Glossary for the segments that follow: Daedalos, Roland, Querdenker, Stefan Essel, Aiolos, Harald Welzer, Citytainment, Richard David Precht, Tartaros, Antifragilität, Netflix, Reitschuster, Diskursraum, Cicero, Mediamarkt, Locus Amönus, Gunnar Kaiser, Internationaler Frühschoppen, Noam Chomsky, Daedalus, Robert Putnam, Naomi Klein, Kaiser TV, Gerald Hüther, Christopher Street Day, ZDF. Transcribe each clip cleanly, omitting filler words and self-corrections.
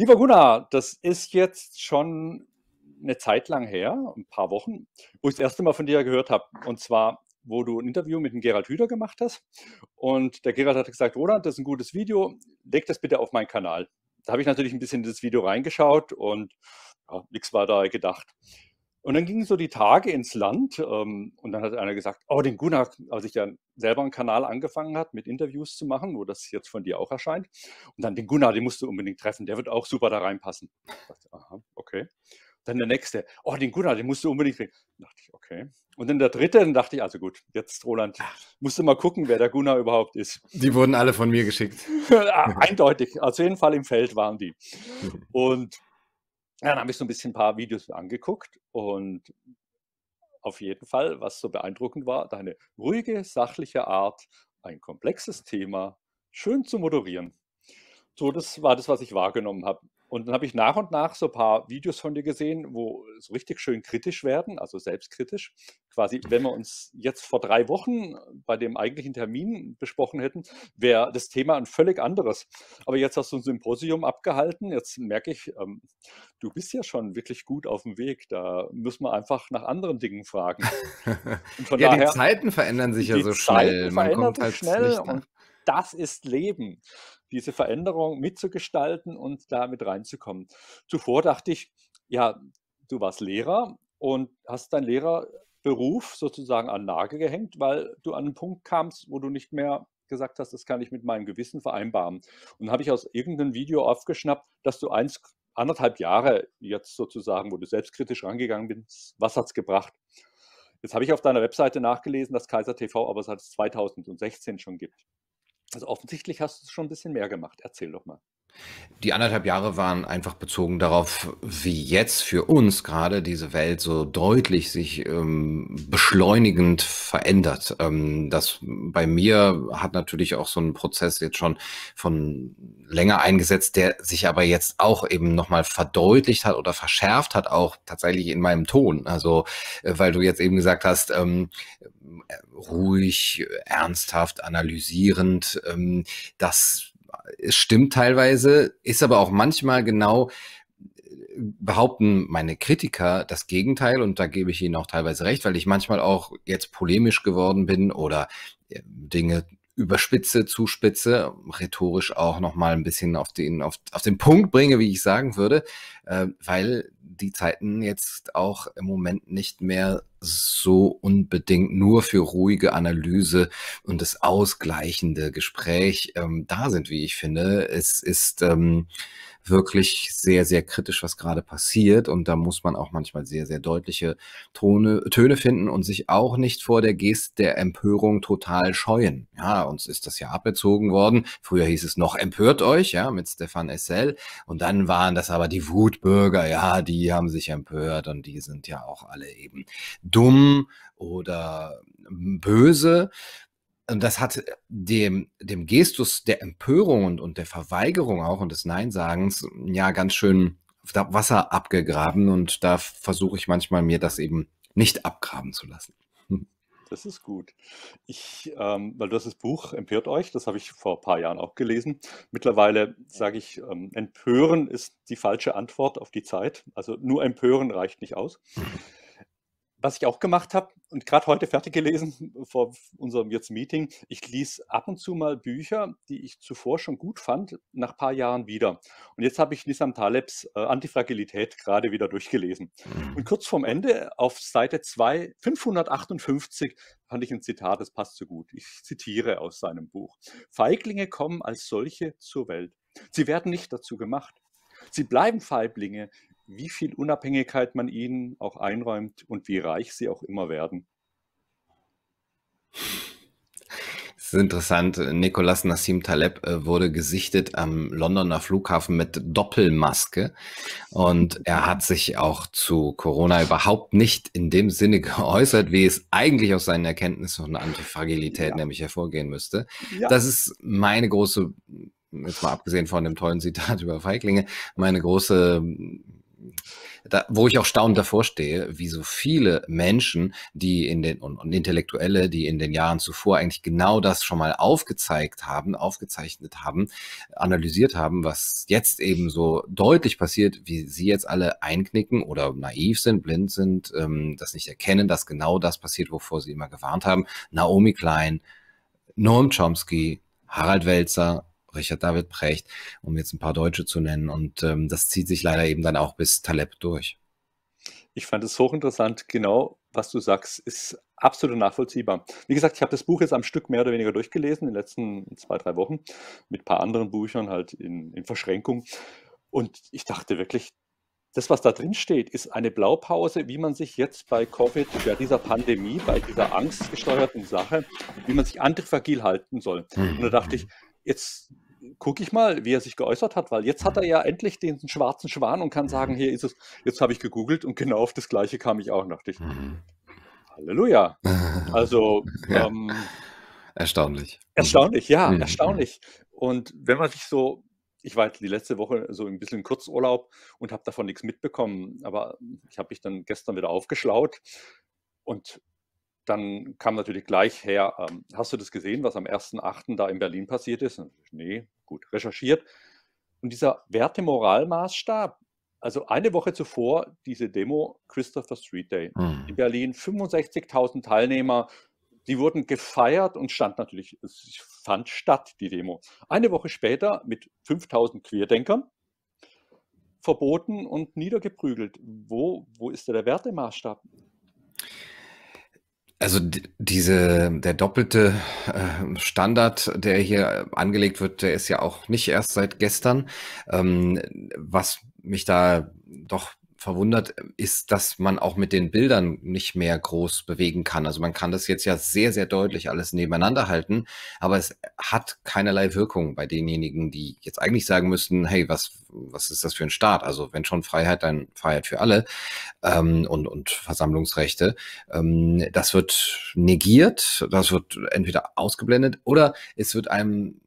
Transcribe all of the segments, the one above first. Lieber Gunnar, das ist jetzt schon eine Zeit lang her, ein paar Wochen, wo ich das erste Mal von dir gehört habe. Und zwar, wo du ein Interview mit dem Gerald Hüther gemacht hast. Und der Gerald hat gesagt, Roland, das ist ein gutes Video, leg das bitte auf meinen Kanal. Da habe ich natürlich ein bisschen in das Video reingeschaut und ja, nichts war da gedacht. Und dann gingen so die Tage ins Land und dann hat einer gesagt, oh, den Gunnar, als ich dann selber einen Kanal angefangen habe, mit Interviews zu machen, wo das jetzt von dir auch erscheint, und dann den Gunnar, den musst du unbedingt treffen, der wird auch super da reinpassen. Ich dachte, aha, okay. Dann der nächste, oh, den Gunnar, den musst du unbedingt kriegen. Dachte ich, okay. Und dann der dritte, dann dachte ich, also gut, jetzt Roland, musst du mal gucken, wer der Gunnar überhaupt ist. Die wurden alle von mir geschickt. Eindeutig, auf jeden Fall im Feld waren die. Und ja, dann habe ich so ein bisschen ein paar Videos angeguckt und auf jeden Fall, was so beeindruckend war, deine ruhige, sachliche Art, ein komplexes Thema, schön zu moderieren. So, das war das, was ich wahrgenommen habe. Und dann habe ich nach und nach so ein paar Videos von dir gesehen, wo so richtig schön kritisch werden, also selbstkritisch. Quasi, wenn wir uns jetzt vor 3 Wochen bei dem eigentlichen Termin besprochen hätten, wäre das Thema ein völlig anderes. Aber jetzt hast du ein Symposium abgehalten. Jetzt merke ich, du bist ja schon wirklich gut auf dem Weg. Da müssen wir einfach nach anderen Dingen fragen. Und von ja, daher, die Zeiten verändern sich ja so schnell. Man kommt sich halt schnell und das ist Leben, diese Veränderung mitzugestalten und da mit reinzukommen. Zuvor dachte ich, ja, du warst Lehrer und hast deinen Lehrerberuf sozusagen an den Nagel gehängt, weil du an einen Punkt kamst, wo du nicht mehr gesagt hast, das kann ich mit meinem Gewissen vereinbaren. Und dann habe ich aus irgendeinem Video aufgeschnappt, dass du 1,5 Jahre jetzt sozusagen, wo du selbstkritisch rangegangen bist, was hat es gebracht? Jetzt habe ich auf deiner Webseite nachgelesen, dass Kaiser TV aber seit 2016 schon gibt. Also offensichtlich hast du schon ein bisschen mehr gemacht. Erzähl doch mal. Die 1,5 Jahre waren einfach bezogen darauf, wie jetzt für uns gerade diese Welt so deutlich sich beschleunigend verändert. Das bei mir hat natürlich auch so ein Prozess jetzt schon von länger eingesetzt, der sich aber jetzt auch eben nochmal verdeutlicht hat oder verschärft hat, auch tatsächlich in meinem Ton. Also, weil du jetzt eben gesagt hast, ruhig, ernsthaft, analysierend, das es stimmt teilweise, ist aber auch manchmal genau, behaupten meine Kritiker das Gegenteil und da gebe ich ihnen auch teilweise recht, weil ich manchmal auch jetzt polemisch geworden bin oder Dinge überspitze, zuspitze, rhetorisch auch nochmal ein bisschen auf den Punkt bringe, wie ich sagen würde, weil die Zeiten jetzt auch im Moment nicht mehr so unbedingt nur für ruhige Analyse und das ausgleichende Gespräch da sind, wie ich finde. Es ist wirklich sehr, sehr kritisch, was gerade passiert und da muss man auch manchmal sehr, sehr deutliche Töne finden und sich auch nicht vor der Geste der Empörung total scheuen. Ja, uns ist das ja abgezogen worden. Früher hieß es noch, empört euch, ja, mit Stefan Essel und dann waren das aber die Wutbürger, ja, die haben sich empört und die sind ja auch alle eben dumm oder böse. Und das hat dem Gestus der Empörung und der Verweigerung auch und des Neinsagens ja ganz schön Wasser abgegraben. Und da versuche ich manchmal, mir das eben nicht abgraben zu lassen. Das ist gut. Weil du hast das Buch Empört euch, das habe ich vor ein paar Jahren auch gelesen. Mittlerweile sage ich, Empören ist die falsche Antwort auf die Zeit. Also nur Empören reicht nicht aus. Was ich auch gemacht habe und gerade heute fertig gelesen vor unserem jetzt Meeting, ich lese ab und zu mal Bücher, die ich zuvor schon gut fand, nach ein paar Jahren wieder. Und jetzt habe ich Nassim Talebs Antifragilität gerade wieder durchgelesen. Und kurz vorm Ende auf Seite 2, 558, fand ich ein Zitat, das passt so gut. Ich zitiere aus seinem Buch. Feiglinge kommen als solche zur Welt. Sie werden nicht dazu gemacht. Sie bleiben Feiglinge, wie viel Unabhängigkeit man ihnen auch einräumt und wie reich sie auch immer werden. Das ist interessant. Nicolas Nassim Taleb wurde gesichtet am Londoner Flughafen mit Doppelmaske und er hat sich auch zu Corona überhaupt nicht in dem Sinne geäußert, wie es eigentlich aus seinen Erkenntnissen von Antifragilität nämlich hervorgehen müsste. Ja. Das ist meine große, jetzt mal abgesehen von dem tollen Zitat über Feiglinge, meine große da, wo ich auch staunend davor stehe, wie so viele Menschen, die in den und Intellektuelle, die in den Jahren zuvor eigentlich genau das schon mal aufgezeichnet haben, analysiert haben, was jetzt eben so deutlich passiert, wie sie jetzt alle einknicken oder naiv sind, blind sind, das nicht erkennen, dass genau das passiert, wovor sie immer gewarnt haben. Naomi Klein, Noam Chomsky, Harald Welzer, Richard David Precht, um jetzt ein paar Deutsche zu nennen. Und das zieht sich leider eben dann auch bis Taleb durch. Ich fand es hochinteressant. Genau, was du sagst, ist absolut nachvollziehbar. Wie gesagt, ich habe das Buch jetzt am Stück mehr oder weniger durchgelesen, in den letzten 2, 3 Wochen, mit ein paar anderen Büchern halt in Verschränkung. Und ich dachte wirklich, das, was da drin steht, ist eine Blaupause, wie man sich jetzt bei Covid, bei dieser Pandemie, bei dieser angstgesteuerten Sache, wie man sich antifragil halten soll. Und da dachte ich, jetzt gucke ich mal, wie er sich geäußert hat, weil jetzt hat er ja endlich den schwarzen Schwan und kann sagen, hier ist es, jetzt habe ich gegoogelt und genau auf das Gleiche kam ich auch, dachte ich. Halleluja. Also, ja. Erstaunlich. Erstaunlich, ja, erstaunlich. Und wenn man sich so, ich war jetzt die letzte Woche so ein bisschen Kurzurlaub und habe davon nichts mitbekommen, aber ich habe mich dann gestern wieder aufgeschlaut und dann kam natürlich gleich her, hast du das gesehen, was am 1.8. da in Berlin passiert ist? Nee, gut, recherchiert. Und dieser Werte-Moral-Maßstab, also eine Woche zuvor diese Demo Christopher Street Day in Berlin, 65.000 Teilnehmer, die wurden gefeiert und stand natürlich, es fand statt, die Demo. Eine Woche später mit 5.000 Querdenkern verboten und niedergeprügelt. Wo ist da der Wertemaßstab? Also der doppelte Standard, der hier angelegt wird, der ist ja auch nicht erst seit gestern. Was mich da doch verwundert, ist, dass man auch mit den Bildern nicht mehr groß bewegen kann. Also man kann das jetzt ja sehr, sehr deutlich alles nebeneinander halten, aber es hat keinerlei Wirkung bei denjenigen, die jetzt eigentlich sagen müssten, hey, was ist das für ein Staat? Also wenn schon Freiheit, dann Freiheit für alle und Versammlungsrechte. Das wird negiert, das wird entweder ausgeblendet oder es wird einem,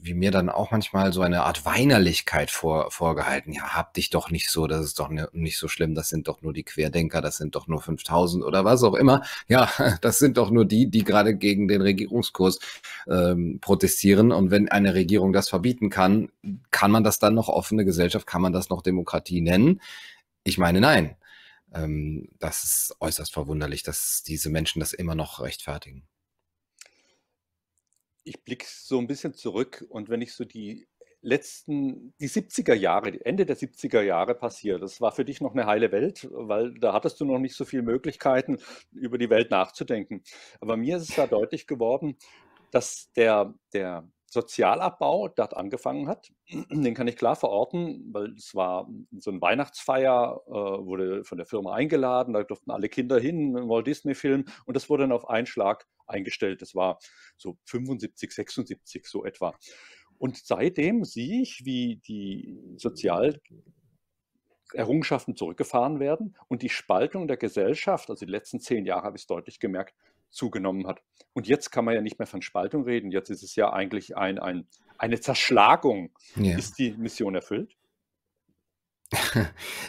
wie mir dann auch manchmal, so eine Art Weinerlichkeit vorgehalten. Ja, hab dich doch nicht so, das ist doch nicht so schlimm, das sind doch nur die Querdenker, das sind doch nur 5.000 oder was auch immer. Ja, das sind doch nur die, die gerade gegen den Regierungskurs protestieren. Und wenn eine Regierung das verbieten kann, kann man das dann noch offene Gesellschaft, kann man das noch Demokratie nennen? Ich meine, nein. Das ist äußerst verwunderlich, dass diese Menschen das immer noch rechtfertigen. Ich blicke so ein bisschen zurück und wenn ich so die 70er Jahre, Ende der 70er Jahre passiert, das war für dich noch eine heile Welt, weil da hattest du noch nicht so viele Möglichkeiten, über die Welt nachzudenken. Aber mir ist es da deutlich geworden, dass der Sozialabbau dort angefangen hat. Den kann ich klar verorten, weil es war so ein Weihnachtsfeier, wurde von der Firma eingeladen, da durften alle Kinder hin, ein Walt Disney-Film und das wurde dann auf einen Schlag eingestellt. Das war so 75, 76 so etwa. Und seitdem sehe ich, wie die Sozialerrungenschaften zurückgefahren werden und die Spaltung der Gesellschaft, also die letzten 10 Jahre habe ich es deutlich gemerkt, zugenommen hat. Und jetzt kann man ja nicht mehr von Spaltung reden. Jetzt ist es ja eigentlich eine Zerschlagung. Ja. Ist die Mission erfüllt?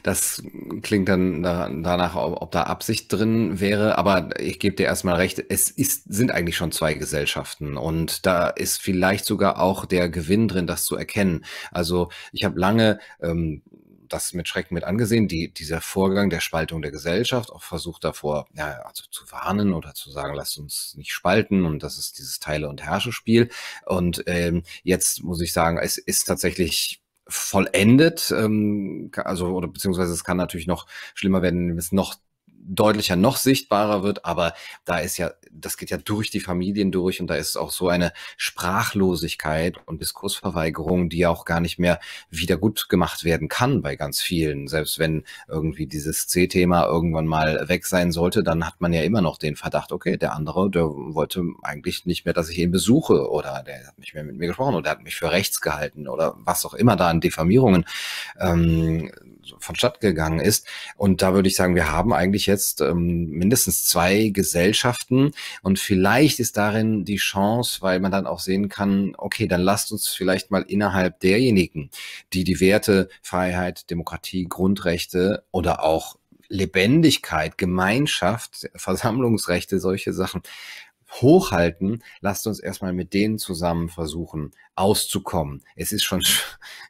Das klingt dann danach, ob da Absicht drin wäre, aber ich gebe dir erstmal recht, es sind eigentlich schon 2 Gesellschaften und da ist vielleicht sogar auch der Gewinn drin, das zu erkennen. Also ich habe lange das mit Schrecken mit angesehen, dieser Vorgang der Spaltung der Gesellschaft, auch versucht davor, ja, also zu warnen oder zu sagen, lasst uns nicht spalten und das ist dieses Teile- und Herrsche-Spiel. Und jetzt muss ich sagen, es ist tatsächlich vollendet, also oder beziehungsweise es kann natürlich noch schlimmer werden, wenn es noch deutlicher, noch sichtbarer wird, aber da ist ja, das geht ja durch die Familien durch und da ist auch so eine Sprachlosigkeit und Diskursverweigerung, die ja auch gar nicht mehr wieder gut gemacht werden kann bei ganz vielen. Selbst wenn irgendwie dieses C-Thema irgendwann mal weg sein sollte, dann hat man ja immer noch den Verdacht, okay, der andere, der wollte eigentlich nicht mehr, dass ich ihn besuche oder der hat nicht mehr mit mir gesprochen oder der hat mich für rechts gehalten oder was auch immer da an Diffamierungen vonstatten gegangen ist. Und da würde ich sagen, wir haben eigentlich jetzt mindestens zwei Gesellschaften und vielleicht ist darin die Chance, weil man dann auch sehen kann, okay, dann lasst uns vielleicht mal innerhalb derjenigen, die die Werte Freiheit, Demokratie, Grundrechte oder auch Lebendigkeit, Gemeinschaft, Versammlungsrechte, solche Sachen hochhalten, lasst uns erstmal mit denen zusammen versuchen, auszukommen. Es ist schon,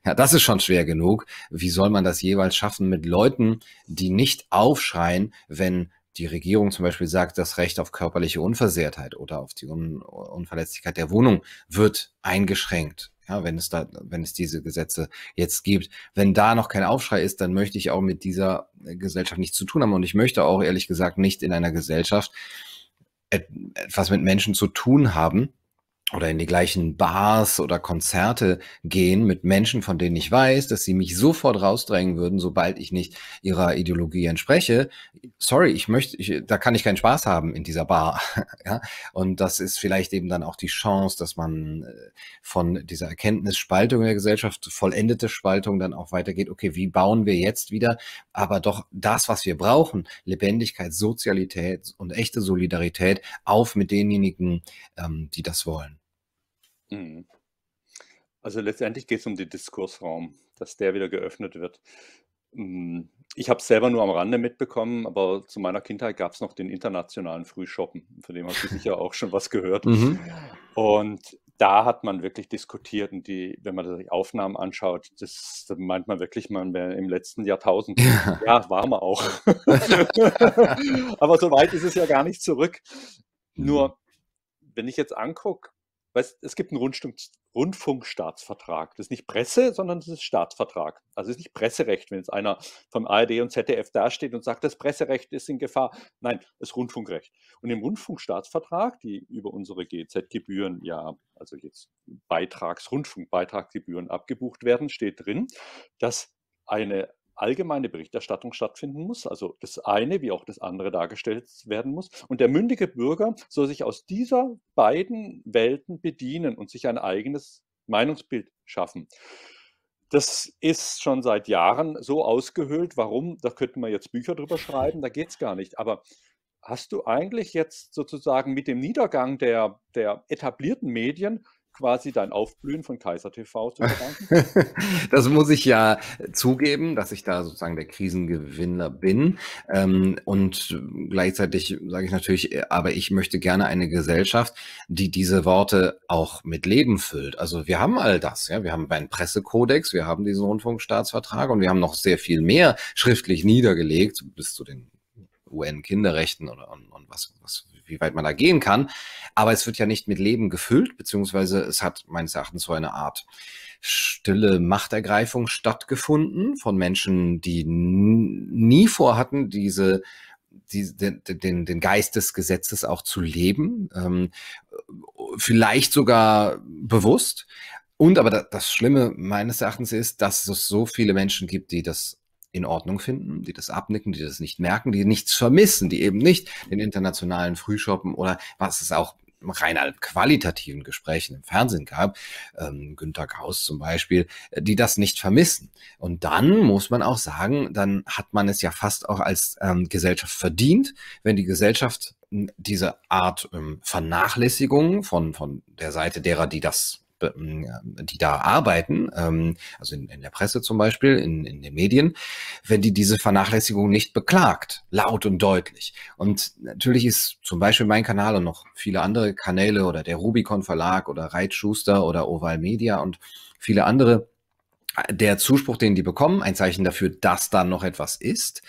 ja, das ist schon schwer genug. Wie soll man das jeweils schaffen mit Leuten, die nicht aufschreien, wenn die Regierung zum Beispiel sagt, das Recht auf körperliche Unversehrtheit oder auf die Unverletzlichkeit der Wohnung wird eingeschränkt. Ja, wenn es diese Gesetze jetzt gibt. Wenn da noch kein Aufschrei ist, dann möchte ich auch mit dieser Gesellschaft nichts zu tun haben. Und ich möchte auch ehrlich gesagt nicht in einer Gesellschaft etwas mit Menschen zu tun haben oder in die gleichen Bars oder Konzerte gehen mit Menschen, von denen ich weiß, dass sie mich sofort rausdrängen würden, sobald ich nicht ihrer Ideologie entspreche. Sorry, da kann ich keinen Spaß haben in dieser Bar. Ja? Und das ist vielleicht eben dann auch die Chance, dass man von dieser Erkenntnisspaltung der Gesellschaft, vollendete Spaltung, dann auch weitergeht. Okay, wie bauen wir jetzt wieder? Aber doch das, was wir brauchen, Lebendigkeit, Sozialität und echte Solidarität, auf mit denjenigen, die das wollen. Also letztendlich geht es um den Diskursraum, dass der wieder geöffnet wird. Ich habe es selber nur am Rande mitbekommen, aber zu meiner Kindheit gab es noch den Internationalen Frühschoppen, von dem hast du sicher auch schon was gehört. Mhm. Und da hat man wirklich diskutiert und wenn man die Aufnahmen anschaut, das meint man wirklich, man wäre im letzten Jahrtausend. Ja, ja, war man auch. Aber so weit ist es ja gar nicht zurück. Mhm. Nur, wenn ich jetzt angucke, es gibt einen Rundfunkstaatsvertrag. Das ist nicht Presse, sondern das ist Staatsvertrag. Also es ist nicht Presserecht, wenn jetzt einer vom ARD und ZDF dasteht und sagt, das Presserecht ist in Gefahr. Nein, das ist Rundfunkrecht. Und im Rundfunkstaatsvertrag, die über unsere GEZ-Gebühren, ja, also jetzt Rundfunkbeitragsgebühren abgebucht werden, steht drin, dass eine allgemeine Berichterstattung stattfinden muss, also das eine wie auch das andere dargestellt werden muss. Und der mündige Bürger soll sich aus dieser beiden Welten bedienen und sich ein eigenes Meinungsbild schaffen. Das ist schon seit Jahren so ausgehöhlt. Warum? Da könnten wir jetzt Bücher drüber schreiben, da geht es gar nicht. Aber hast du eigentlich jetzt sozusagen mit dem Niedergang der etablierten Medien quasi dein Aufblühen von Kaiser TV zu verdanken? Das muss ich ja zugeben, dass ich da sozusagen der Krisengewinner bin. Und gleichzeitig sage ich natürlich, aber ich möchte gerne eine Gesellschaft, die diese Worte auch mit Leben füllt. Also wir haben all das. Ja? Wir haben einen Pressekodex, wir haben diesen Rundfunkstaatsvertrag und wir haben noch sehr viel mehr schriftlich niedergelegt bis zu den UN-Kinderrechten oder wie weit man da gehen kann. Aber es wird ja nicht mit Leben gefüllt, beziehungsweise es hat meines Erachtens so eine Art stille Machtergreifung stattgefunden von Menschen, die nie vorhatten, den Geist des Gesetzes auch zu leben, vielleicht sogar bewusst. Und aber das Schlimme meines Erachtens ist, dass es so viele Menschen gibt, die das in Ordnung finden, die das abnicken, die das nicht merken, die nichts vermissen, die eben nicht den internationalen Frühschoppen oder was es auch rein an qualitativen Gesprächen im Fernsehen gab, Günter Gauß zum Beispiel, die das nicht vermissen. Und dann muss man auch sagen, dann hat man es ja fast auch als Gesellschaft verdient, wenn die Gesellschaft diese Art Vernachlässigung von der Seite derer, die da arbeiten, also in der Presse zum Beispiel, in den Medien, wenn die diese Vernachlässigung nicht beklagt, laut und deutlich. Und natürlich ist zum Beispiel mein Kanal und noch viele andere Kanäle oder der Rubicon Verlag oder Reitschuster oder Oval Media und viele andere, der Zuspruch, den die bekommen, ein Zeichen dafür, dass da noch etwas ist.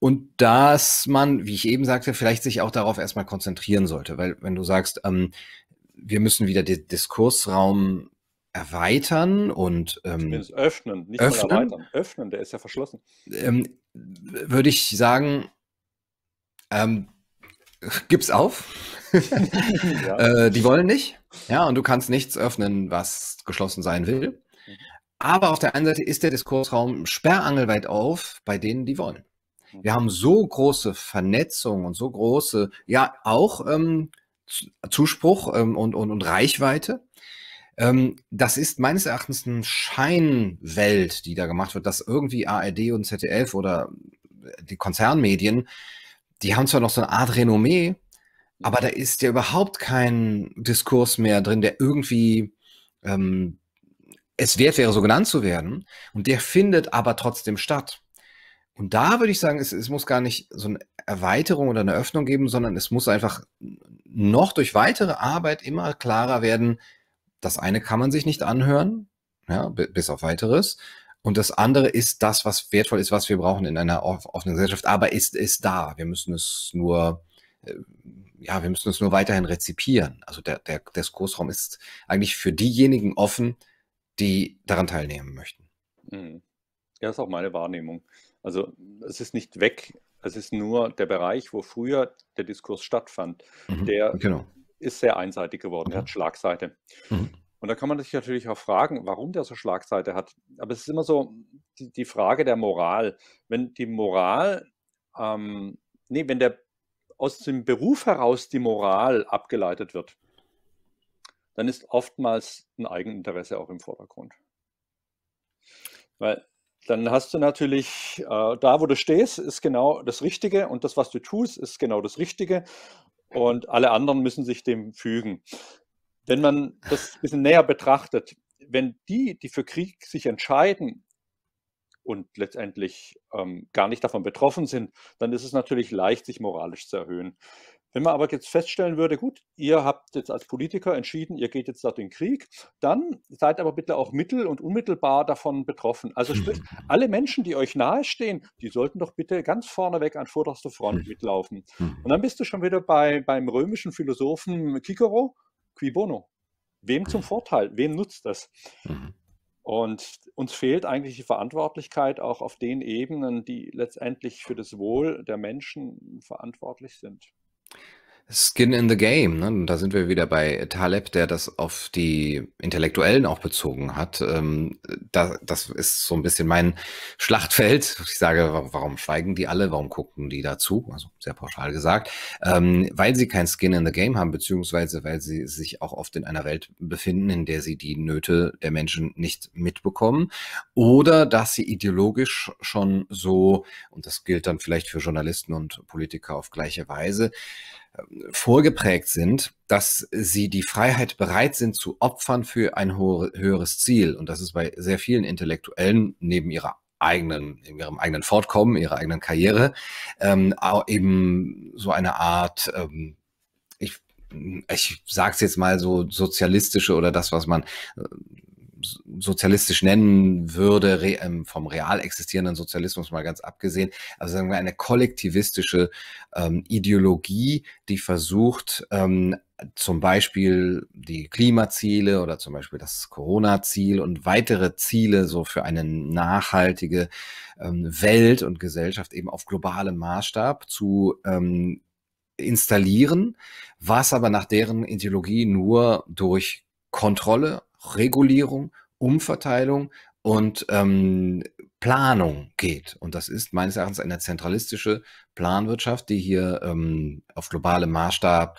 Und dass man, wie ich eben sagte, vielleicht sich auch darauf erstmal konzentrieren sollte. Weil wenn du sagst, wir müssen wieder den Diskursraum erweitern und öffnen, nicht öffnen. Mal erweitern. Öffnen, der ist ja verschlossen. Würde ich sagen, gib's auf. Ja. Die wollen nicht. Ja, und du kannst nichts öffnen, was geschlossen sein will. Aber auf der einen Seite ist der Diskursraum sperrangelweit auf bei denen, die wollen. Wir haben so große Vernetzung und so große, ja auch Zuspruch und Reichweite, Das ist meines Erachtens eine Scheinwelt, die da gemacht wird, dass irgendwie ARD und ZDF oder die Konzernmedien, die haben zwar noch so eine Art Renommee, aber da ist ja überhaupt kein Diskurs mehr drin, der irgendwie es wert wäre, so genannt zu werden. Und der findet aber trotzdem statt. Und da würde ich sagen, es muss gar nicht so eine Erweiterung oder eine Öffnung geben, sondern es muss einfach noch durch weitere Arbeit immer klarer werden, das eine kann man sich nicht anhören, ja, bis auf weiteres. Und das andere ist das, was wertvoll ist, was wir brauchen in einer offenen Gesellschaft. Aber es ist da. Wir müssen es nur, ja, wir müssen es nur weiterhin rezipieren. Also der Diskursraum ist eigentlich für diejenigen offen, die daran teilnehmen möchten. Ja, ist auch meine Wahrnehmung. Also es ist nicht weg. Es ist nur der Bereich, wo früher der Diskurs stattfand. Der genau. ist sehr einseitig geworden. Er hat Schlagseite. Und da kann man sich natürlich auch fragen, warum der so Schlagseite hat. Aber es ist immer so die Frage der Moral. Wenn die Moral, wenn aus dem Beruf heraus die Moral abgeleitet wird, dann ist oftmals ein Eigeninteresse auch im Vordergrund. Weil dann hast du natürlich, da wo du stehst, ist genau das Richtige und das, was du tust, ist genau das Richtige und alle anderen müssen sich dem fügen. Wenn man das ein bisschen näher betrachtet, wenn die für Krieg sich entscheiden und letztendlich gar nicht davon betroffen sind, dann ist es natürlich leicht, sich moralisch zu erhöhen. Wenn man aber jetzt feststellen würde, gut, ihr habt jetzt als Politiker entschieden, ihr geht jetzt dort in den Krieg, dann seid aber bitte auch mittel- und unmittelbar davon betroffen. Also sprich, alle Menschen, die euch nahestehen, die sollten doch bitte ganz vorneweg an vorderster Front mitlaufen. Und dann bist du schon wieder beim römischen Philosophen Cicero, Qui bono? Wem zum Vorteil? Wem nutzt das? Und uns fehlt eigentlich die Verantwortlichkeit auch auf den Ebenen, die letztendlich für das Wohl der Menschen verantwortlich sind. Skin in the game, ne? Da sind wir wieder bei Taleb, der das auf die Intellektuellen auch bezogen hat. Das ist so ein bisschen mein Schlachtfeld. Ich sage, warum schweigen die alle? Warum gucken die dazu? Also sehr pauschal gesagt. Weil sie kein Skin in the game haben, beziehungsweise weil sie sich auch oft in einer Welt befinden, in der sie die Nöte der Menschen nicht mitbekommen. Oder dass sie ideologisch schon so, und das gilt dann vielleicht für Journalisten und Politiker auf gleiche Weise, vorgeprägt sind, dass sie die Freiheit bereit sind zu opfern für ein höheres Ziel. Und das ist bei sehr vielen Intellektuellen neben ihrem eigenen Fortkommen, ihrer eigenen Karriere, eben so eine Art, ich sage es jetzt mal so, sozialistische oder das, was man sozialistisch nennen würde, vom real existierenden Sozialismus mal ganz abgesehen, also sagen wir eine kollektivistische Ideologie, die versucht, zum Beispiel die Klimaziele oder zum Beispiel das Corona-Ziel und weitere Ziele so für eine nachhaltige Welt und Gesellschaft eben auf globalem Maßstab zu installieren, was aber nach deren Ideologie nur durch Kontrolle, Regulierung, Umverteilung und Planung geht. Und das ist meines Erachtens eine zentralistische Planwirtschaft, die hier auf globalem Maßstab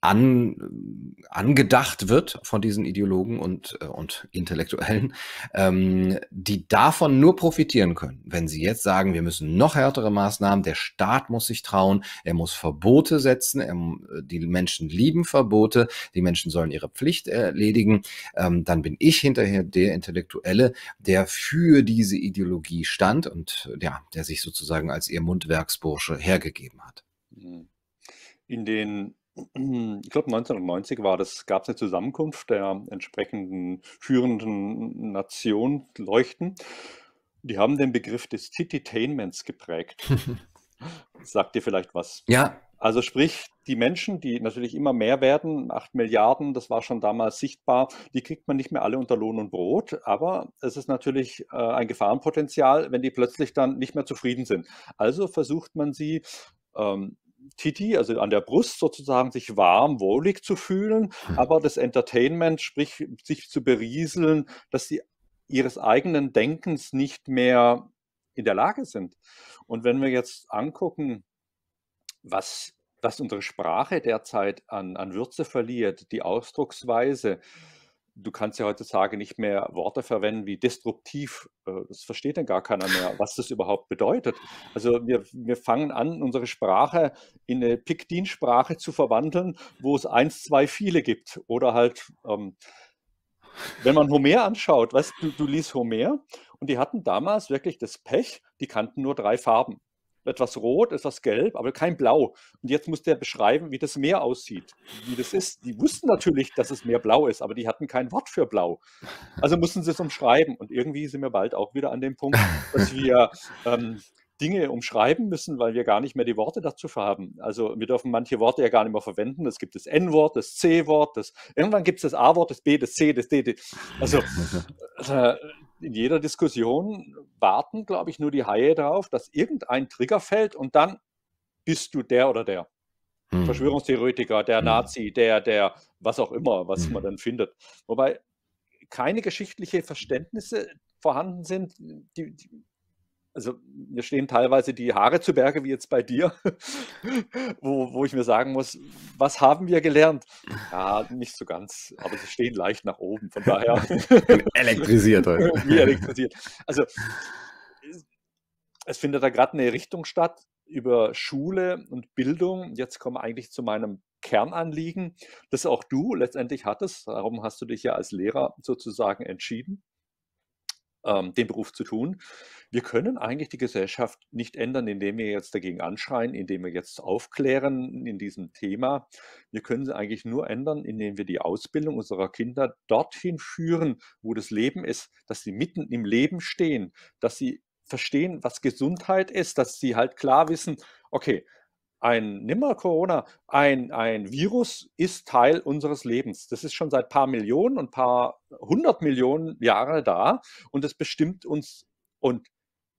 angedacht wird von diesen Ideologen und Intellektuellen, die davon nur profitieren können, wenn sie jetzt sagen, wir müssen noch härtere Maßnahmen, der Staat muss sich trauen, er muss Verbote setzen, die Menschen lieben Verbote, die Menschen sollen ihre Pflicht erledigen, dann bin ich hinterher der Intellektuelle, der für diese Ideologie stand und ja, der sich sozusagen als ihr Mundwerksbursche hergegeben hat. In den Ich glaube, 1990 gab es eine Zusammenkunft der entsprechenden führenden Nationen, Leuchten. Die haben den Begriff des Citytainments geprägt. Sagt dir vielleicht was? Ja. Also sprich, die Menschen, die natürlich immer mehr werden, 8 Milliarden, das war schon damals sichtbar, die kriegt man nicht mehr alle unter Lohn und Brot, aber es ist natürlich ein Gefahrenpotenzial, wenn die plötzlich dann nicht mehr zufrieden sind. Also versucht man sie Titi, also an der Brust sozusagen, sich warm, wohlig zu fühlen, aber das Entertainment, sprich sich zu berieseln, dass sie ihres eigenen Denkens nicht mehr in der Lage sind. Und wenn wir jetzt angucken, was unsere Sprache derzeit an Würze verliert, die Ausdrucksweise, Du kannst ja heutzutage nicht mehr Worte verwenden wie disruptiv. Das versteht denn gar keiner mehr, was das überhaupt bedeutet. Also wir fangen an, unsere Sprache in eine Pictin-Sprache zu verwandeln, wo es 1, 2 viele gibt. Oder halt, wenn man Homer anschaut, weißt du, du liest Homer und die hatten damals wirklich das Pech, die kannten nur 3 Farben. Etwas rot, etwas gelb, aber kein blau. Und jetzt muss der beschreiben, wie das Meer aussieht, wie das ist. Die wussten natürlich, dass es mehr blau ist, aber die hatten kein Wort für blau. Also mussten sie es umschreiben. Und irgendwie sind wir bald auch wieder an dem Punkt, dass wir Dinge umschreiben müssen, weil wir gar nicht mehr die Worte dazu haben. Also wir dürfen manche Worte ja gar nicht mehr verwenden. Es gibt das N-Wort, das C-Wort, irgendwann gibt es das A-Wort, das B, das C, das D. Also in jeder Diskussion warten, glaube ich, nur die Haie darauf, dass irgendein Trigger fällt und dann bist du der oder der. Verschwörungstheoretiker, der Nazi, der, was auch immer, was man dann findet. Wobei keine geschichtlichen Verständnisse vorhanden sind, also mir stehen teilweise die Haare zu Berge, wie jetzt bei dir, wo ich mir sagen muss, was haben wir gelernt? Ja, nicht so ganz, aber sie stehen leicht nach oben, von daher. Elektrisiert heute. Wie elektrisiert. Also es findet da gerade eine Richtung statt über Schule und Bildung. Jetzt komme ich eigentlich zu meinem Kernanliegen, das auch du letztendlich hattest. Darum hast du dich ja als Lehrer sozusagen entschieden, den Beruf zu tun. Wir können eigentlich die Gesellschaft nicht ändern, indem wir jetzt dagegen anschreien, indem wir jetzt aufklären in diesem Thema. Wir können sie eigentlich nur ändern, indem wir die Ausbildung unserer Kinder dorthin führen, wo das Leben ist, dass sie mitten im Leben stehen, dass sie verstehen, was Gesundheit ist, dass sie halt klar wissen, okay, ein Virus ist Teil unseres Lebens. Das ist schon seit paar Millionen und paar 100 Millionen Jahre da und es bestimmt uns. Und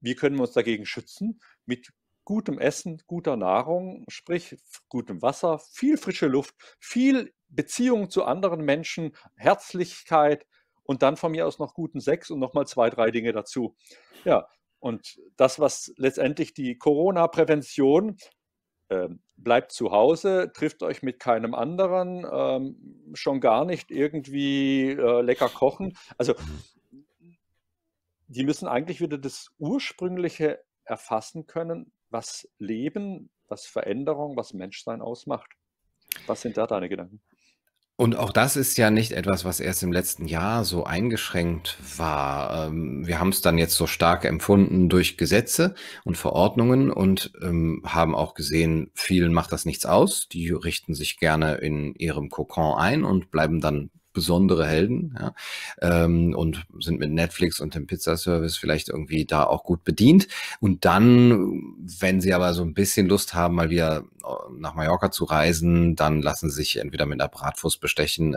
wie können wir uns dagegen schützen? Mit gutem Essen, guter Nahrung, sprich gutem Wasser, viel frische Luft, viel Beziehung zu anderen Menschen, Herzlichkeit und dann von mir aus noch guten Sex und nochmal 2, 3 Dinge dazu. Ja, und das, was letztendlich die Corona-Prävention bleibt zu Hause, trifft euch mit keinem anderen, schon gar nicht irgendwie lecker kochen. Also die müssen eigentlich wieder das Ursprüngliche erfassen können, was Leben, was Veränderung, was Menschsein ausmacht. Was sind da deine Gedanken? Und auch das ist ja nicht etwas, was erst im letzten Jahr so eingeschränkt war. Wir haben es dann jetzt so stark empfunden durch Gesetze und Verordnungen und haben auch gesehen, vielen macht das nichts aus. Die richten sich gerne in ihrem Kokon ein und bleiben dann besondere Helden, ja, und sind mit Netflix und dem Pizzaservice vielleicht irgendwie da auch gut bedient. Und dann, wenn sie aber so ein bisschen Lust haben, mal wieder nach Mallorca zu reisen, dann lassen sie sich entweder mit einer Bratwurst bestechen,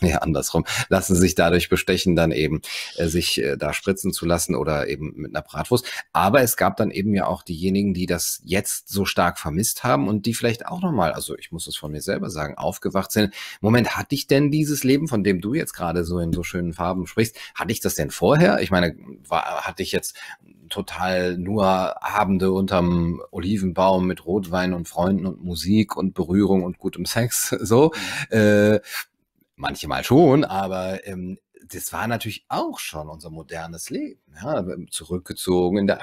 nee, andersrum, lassen sich dadurch bestechen, dann eben sich da spritzen zu lassen oder eben mit einer Bratwurst. Aber es gab dann eben ja auch diejenigen, die das jetzt so stark vermisst haben und die vielleicht auch nochmal, also ich muss es von mir selber sagen, aufgewacht sind. Moment, hatte ich denn dieses Leben, von dem du jetzt gerade so in so schönen Farben sprichst, hatte ich das denn vorher? Ich meine, hatte ich jetzt total nur Abende unterm Olivenbaum mit Rotwein und Freunden und Musik und Berührung und gutem Sex, so? Manchmal schon, aber das war natürlich auch schon unser modernes Leben. Ja, zurückgezogen in der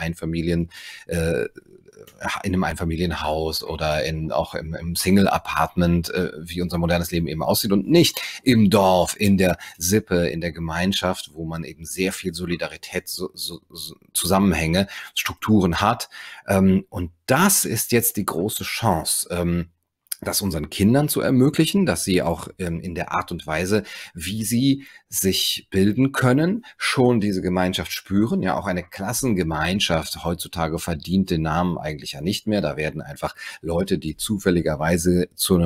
in einem Einfamilienhaus oder auch im Single-Apartment, wie unser modernes Leben eben aussieht und nicht im Dorf, in der Sippe, in der Gemeinschaft, wo man eben sehr viel Solidarität, Zusammenhänge, Strukturen hat. Und das ist jetzt die große Chance, das unseren Kindern zu ermöglichen, dass sie auch in der Art und Weise, wie sie sich bilden können, schon diese Gemeinschaft spüren. Ja, auch eine Klassengemeinschaft heutzutage verdient den Namen eigentlich ja nicht mehr. Da werden einfach Leute, die zufälligerweise in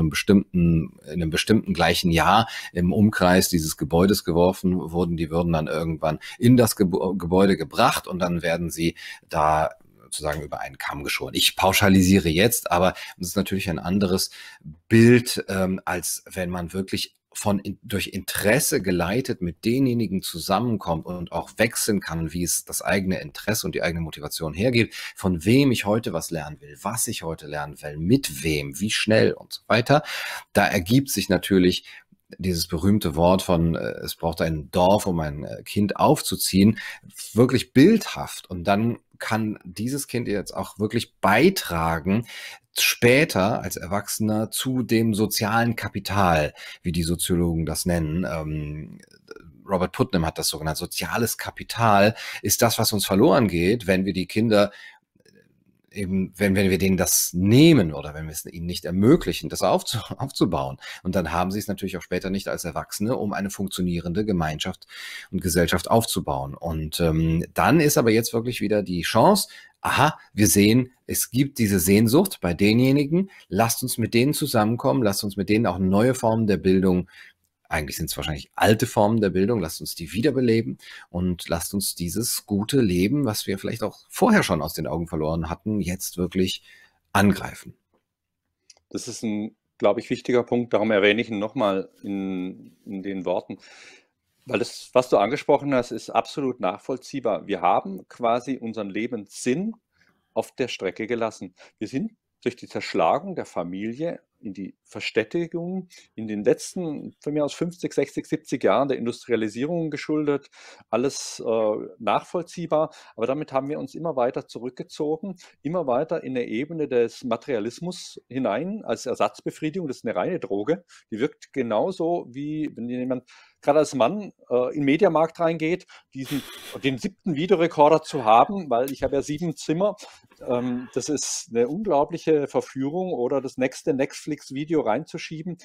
einem bestimmten gleichen Jahr im Umkreis dieses Gebäudes geworfen wurden, die würden dann irgendwann in das Gebäude gebracht und dann werden sie da sozusagen über einen Kamm geschoren. Ich pauschalisiere jetzt, aber es ist natürlich ein anderes Bild, als wenn man wirklich durch Interesse geleitet mit denjenigen zusammenkommt und auch wechseln kann, wie es das eigene Interesse und die eigene Motivation hergibt, von wem ich heute was lernen will, was ich heute lernen will, mit wem, wie schnell und so weiter. Da ergibt sich natürlich dieses berühmte Wort von es braucht ein Dorf, um ein Kind aufzuziehen, wirklich bildhaft. Und dann kann dieses Kind jetzt auch wirklich beitragen, später als Erwachsener zu dem sozialen Kapital, wie die Soziologen das nennen. Robert Putnam hat das so genannt. Soziales Kapital ist das, was uns verloren geht, wenn wir die Kinder eben, wenn wir denen das nehmen oder wenn wir es ihnen nicht ermöglichen, das aufzubauen. Und dann haben sie es natürlich auch später nicht als Erwachsene, um eine funktionierende Gemeinschaft und Gesellschaft aufzubauen. Und dann ist aber jetzt wirklich wieder die Chance, aha, wir sehen, es gibt diese Sehnsucht bei denjenigen, lasst uns mit denen zusammenkommen, lasst uns mit denen auch neue Formen der Bildung, eigentlich sind es wahrscheinlich alte Formen der Bildung, lasst uns die wiederbeleben und lasst uns dieses gute Leben, was wir vielleicht auch vorher schon aus den Augen verloren hatten, jetzt wirklich angreifen. Das ist ein, glaube ich, wichtiger Punkt, darum erwähne ich ihn nochmal in den Worten, weil das, was du angesprochen hast, ist absolut nachvollziehbar. Wir haben quasi unseren Lebenssinn auf der Strecke gelassen. Wir sind durch die Zerschlagung der Familie in die Verstädtigung in den letzten, von mir aus 50, 60, 70 Jahren der Industrialisierung geschuldet, alles nachvollziehbar, aber damit haben wir uns immer weiter zurückgezogen, immer weiter in der Ebene des Materialismus hinein, als Ersatzbefriedigung, das ist eine reine Droge, die wirkt genauso wie, wenn jemand gerade als Mann in den Mediamarkt reingeht, den 7. Videorekorder zu haben, weil ich habe ja 7 Zimmer, das ist eine unglaubliche Verführung, oder das nächste Netflix-Video reinzuschieben.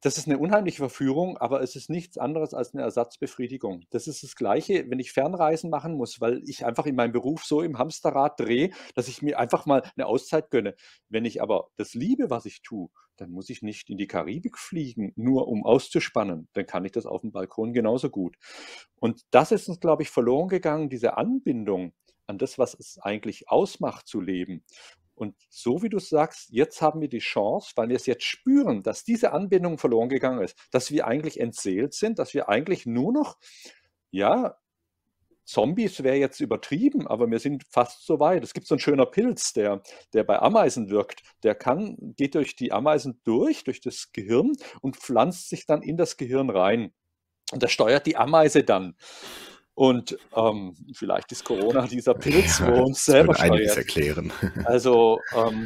Das ist eine unheimliche Verführung, aber es ist nichts anderes als eine Ersatzbefriedigung. Das ist das Gleiche, wenn ich Fernreisen machen muss, weil ich einfach in meinem Beruf so im Hamsterrad drehe, dass ich mir einfach mal eine Auszeit gönne. Wenn ich aber das liebe, was ich tue, dann muss ich nicht in die Karibik fliegen, nur um auszuspannen. Dann kann ich das auf dem Balkon genauso gut. Und das ist uns, glaube ich, verloren gegangen, diese Anbindung an das, was es eigentlich ausmacht zu leben. Und so wie du sagst, jetzt haben wir die Chance, weil wir es jetzt spüren, dass diese Anbindung verloren gegangen ist, dass wir eigentlich entseelt sind, dass wir eigentlich nur noch, ja, Zombies wäre jetzt übertrieben, aber wir sind fast so weit. Es gibt so einen schönen Pilz, der bei Ameisen wirkt. Der geht durch die Ameisen durch das Gehirn und pflanzt sich dann in das Gehirn rein. Und das steuert die Ameise dann. Und vielleicht ist Corona dieser Pilz, wo uns selber steuert. Erklären. Also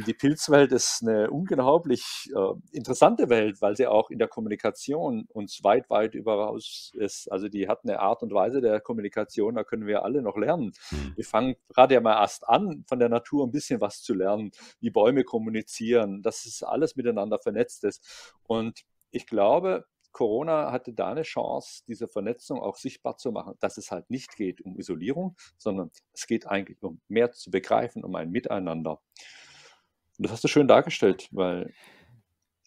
die Pilzwelt ist eine unglaublich interessante Welt, weil sie auch in der Kommunikation uns weit, weit überaus ist. Also die hat eine Art und Weise der Kommunikation, da können wir alle noch lernen. Wir fangen gerade ja mal erst an, von der Natur ein bisschen was zu lernen, wie Bäume kommunizieren, dass es alles miteinander vernetzt ist. Und ich glaube, Corona hatte da eine Chance, diese Vernetzung auch sichtbar zu machen, dass es halt nicht geht um Isolierung, sondern es geht eigentlich um mehr zu begreifen, um ein Miteinander. Und das hast du schön dargestellt, weil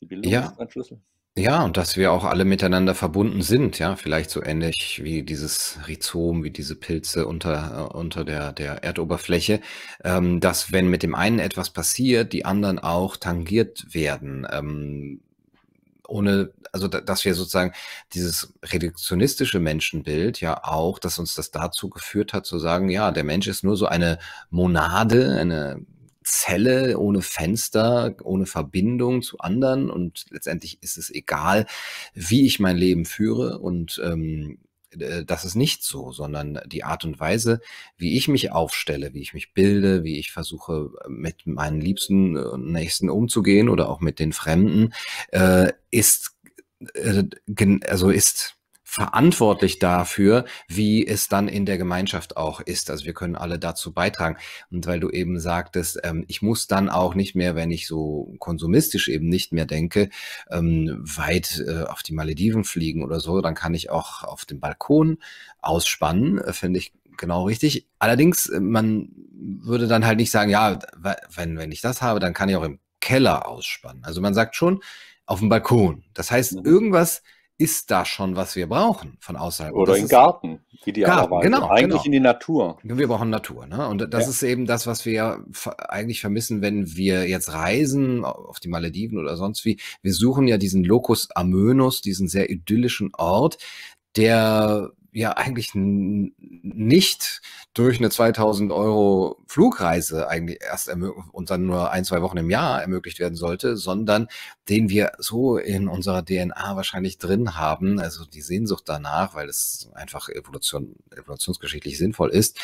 die Bildung ist ein Schlüssel. Ja, und dass wir auch alle miteinander verbunden sind, ja, vielleicht so ähnlich wie dieses Rhizom, wie diese Pilze unter der Erdoberfläche, dass wenn mit dem einen etwas passiert, die anderen auch tangiert werden, ohne, also dass wir sozusagen dieses reduktionistische Menschenbild ja auch, dass uns das dazu geführt hat zu sagen, ja, der Mensch ist nur so eine Monade, eine Zelle ohne Fenster, ohne Verbindung zu anderen und letztendlich ist es egal, wie ich mein Leben führe und das ist nicht so, sondern die Art und Weise, wie ich mich aufstelle, wie ich mich bilde, wie ich versuche, mit meinen Liebsten und Nächsten umzugehen oder auch mit den Fremden, ist verantwortlich dafür, wie es dann in der Gemeinschaft auch ist. Also wir können alle dazu beitragen. Und weil du eben sagtest, ich muss dann auch nicht mehr, wenn ich so konsumistisch eben nicht mehr denke, weit auf die Malediven fliegen oder so, dann kann ich auch auf dem Balkon ausspannen, finde ich genau richtig. Allerdings, man würde dann halt nicht sagen, ja, wenn ich das habe, dann kann ich auch im Keller ausspannen. Also man sagt schon, auf dem Balkon. Das heißt, irgendwas ist da schon, was wir brauchen von außerhalb. Oder im Garten, idealerweise. Genau, eigentlich in die Natur. Wir brauchen Natur, ne? Und das ist eben das, was wir eigentlich vermissen, wenn wir jetzt reisen, auf die Malediven oder sonst wie. Wir suchen ja diesen Locus Amönus, diesen sehr idyllischen Ort, der ja eigentlich nicht durch eine 2000 € Flugreise eigentlich erst und dann nur ein, zwei Wochen im Jahr ermöglicht werden sollte, sondern den wir so in unserer DNA wahrscheinlich drin haben, also die Sehnsucht danach, weil es einfach evolutionsgeschichtlich sinnvoll ist,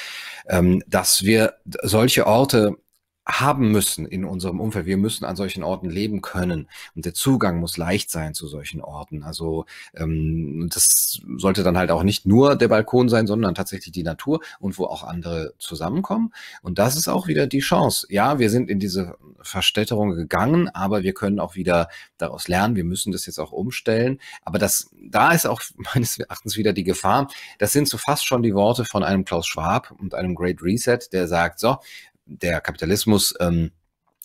dass wir solche Orte haben müssen in unserem Umfeld. Wir müssen an solchen Orten leben können und der Zugang muss leicht sein zu solchen Orten. Also das sollte dann halt auch nicht nur der Balkon sein, sondern tatsächlich die Natur und wo auch andere zusammenkommen. Und das ist auch wieder die Chance. Ja, wir sind in diese Verstädterung gegangen, aber wir können auch wieder daraus lernen. Wir müssen das jetzt auch umstellen. Aber das, da ist auch meines Erachtens wieder die Gefahr. Das sind so fast schon die Worte von einem Klaus Schwab und einem Great Reset, der sagt, so, der Kapitalismus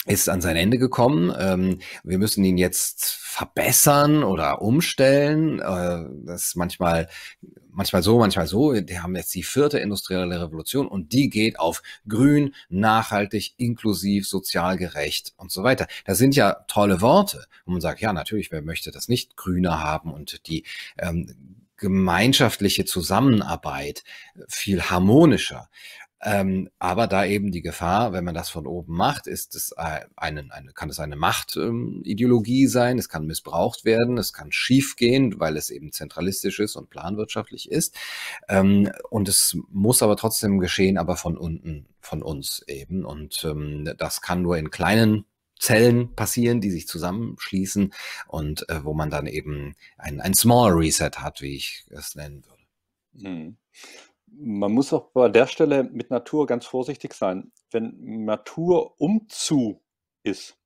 ist an sein Ende gekommen. Wir müssen ihn jetzt verbessern oder umstellen. Das ist manchmal so, manchmal so. Wir haben jetzt die 4. industrielle Revolution und die geht auf grün, nachhaltig, inklusiv, sozial gerecht und so weiter. Das sind ja tolle Worte. Und man sagt, ja, natürlich, wer möchte das nicht grüner haben und die gemeinschaftliche Zusammenarbeit viel harmonischer. Aber da eben die Gefahr, wenn man das von oben macht, ist es kann es eine Machtideologie sein, es kann missbraucht werden, es kann schief gehen, weil es eben zentralistisch ist und planwirtschaftlich ist. Und es muss aber trotzdem geschehen, aber von unten, von uns eben. Und das kann nur in kleinen Zellen passieren, die sich zusammenschließen und wo man dann eben ein Small Reset hat, wie ich es nennen würde. Mhm. Man muss auch bei der Stelle mit Natur ganz vorsichtig sein. Wenn Natur umzu ist,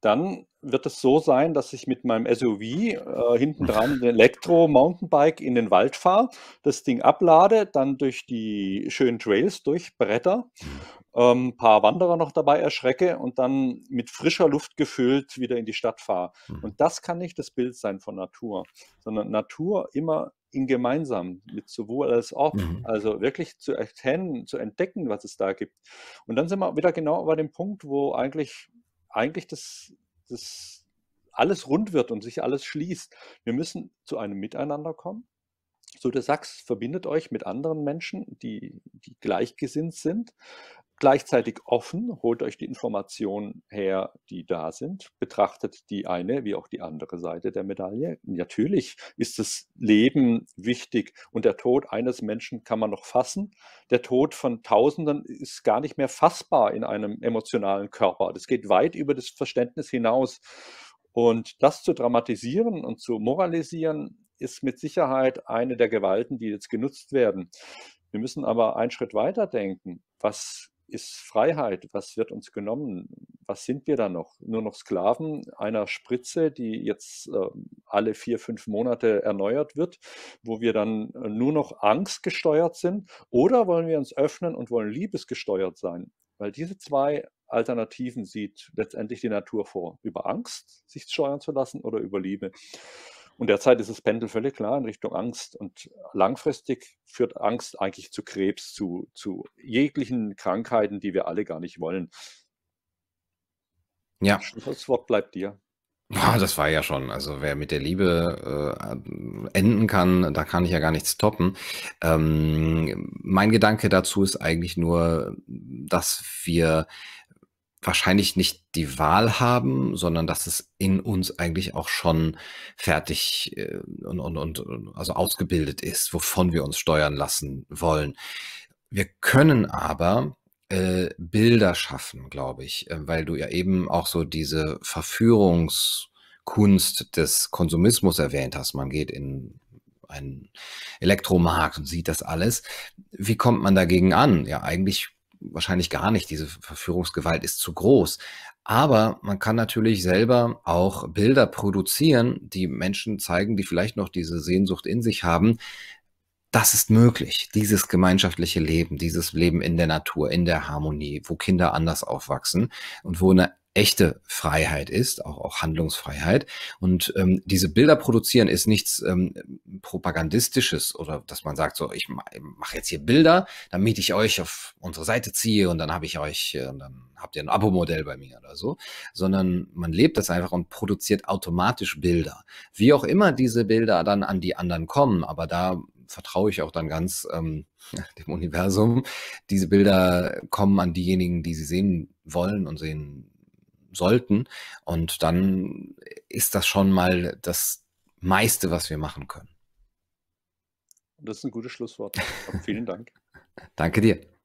dann wird es so sein, dass ich mit meinem SUV hinten dran ein Elektro-Mountainbike in den Wald fahre, das Ding ablade, dann durch die schönen Trails durchbretter, ein paar Wanderer noch dabei erschrecke und dann mit frischer Luft gefüllt wieder in die Stadt fahre. Und das kann nicht das Bild sein von Natur, sondern Natur immer gemeinsam mit sowohl als auch, also wirklich zu erkennen, zu entdecken, was es da gibt. Und dann sind wir wieder genau bei dem Punkt, wo eigentlich das alles rund wird und sich alles schließt. Wir müssen zu einem Miteinander kommen. So, du sagst, verbindet euch mit anderen Menschen, die gleichgesinnt sind, gleichzeitig offen, holt euch die Informationen her, die da sind, betrachtet die eine wie auch die andere Seite der Medaille. Natürlich ist das Leben wichtig und der Tod eines Menschen kann man noch fassen. Der Tod von Tausenden ist gar nicht mehr fassbar in einem emotionalen Körper. Das geht weit über das Verständnis hinaus. Und das zu dramatisieren und zu moralisieren, ist mit Sicherheit eine der Gewalten, die jetzt genutzt werden. Wir müssen aber einen Schritt weiter denken. Was ist Freiheit? Was wird uns genommen? Was sind wir da noch? Nur noch Sklaven einer Spritze, die jetzt alle 4, 5 Monate erneuert wird, wo wir dann nur noch angstgesteuert sind? Oder wollen wir uns öffnen und wollen liebesgesteuert sein? Weil diese zwei Alternativen sieht letztendlich die Natur vor. Über Angst sich steuern zu lassen oder über Liebe. Und derzeit ist das Pendel völlig klar in Richtung Angst. Und langfristig führt Angst eigentlich zu Krebs, zu jeglichen Krankheiten, die wir alle gar nicht wollen. Ja. Das Wort bleibt dir. Das war ja schon, also wer mit der Liebe enden kann, da kann ich ja gar nichts toppen. Mein Gedanke dazu ist eigentlich nur, dass wir wahrscheinlich nicht die Wahl haben, sondern dass es in uns eigentlich auch schon fertig also ausgebildet ist, wovon wir uns steuern lassen wollen. Wir können aber Bilder schaffen, glaube ich, weil du ja eben auch so diese Verführungskunst des Konsumismus erwähnt hast. Man geht in einen Elektromarkt und sieht das alles. Wie kommt man dagegen an? Ja, eigentlich wahrscheinlich gar nicht. Diese Verführungsgewalt ist zu groß. Aber man kann natürlich selber auch Bilder produzieren, die Menschen zeigen, die vielleicht noch diese Sehnsucht in sich haben. Das ist möglich. Dieses gemeinschaftliche Leben, dieses Leben in der Natur, in der Harmonie, wo Kinder anders aufwachsen und wo eine echte Freiheit ist, auch Handlungsfreiheit. Und diese Bilder produzieren ist nichts Propagandistisches oder dass man sagt, so, ich mache jetzt hier Bilder, damit ich euch auf unsere Seite ziehe und dann habe ich euch, dann habt ihr ein Abo-Modell bei mir oder so, sondern man lebt das einfach und produziert automatisch Bilder. Wie auch immer diese Bilder dann an die anderen kommen, aber da vertraue ich auch dann ganz dem Universum. Diese Bilder kommen an diejenigen, die sie sehen wollen und sehen sollten. Und dann ist das schon mal das meiste, was wir machen können. Das ist ein gutes Schlusswort. Vielen Dank. Danke dir.